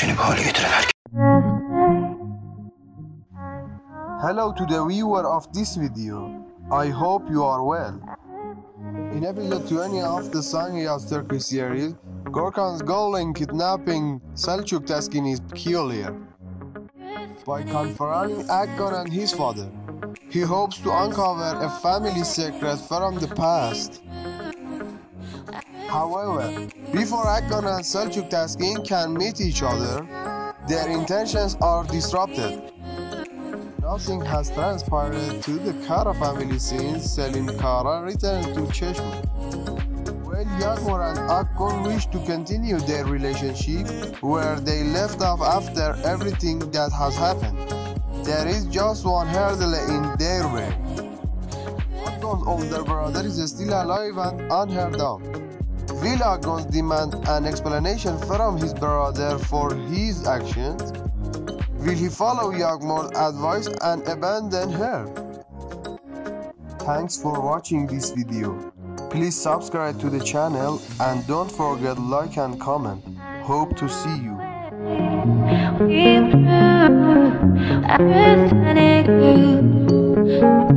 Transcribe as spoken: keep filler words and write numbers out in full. seni bu hale getiren herkes. Hello to the viewer of this video. I hope you are well. In episode twenty of the Son Yaz Turkish series, Gorkan's goal in kidnapping Selçuk Taskin is peculiar. By confronting Akgun and his father, he hopes to uncover a family secret from the past. However, before Akgun and Selçuk Taskin can meet each other, their intentions are disrupted. Nothing has transpired to the Kara family since Selim Kara returned to Cheshwar. When Yagmur and Akgun wish to continue their relationship where they left off after everything that has happened, there is just one hurdle in their way. Akgun's older brother is still alive and unheard of. Will Akgun demand an explanation from his brother for his actions? Will he follow Yagmur's advice and abandon her? Thanks for watching this video. Please subscribe to the channel and don't forget like and comment. Hope to see you.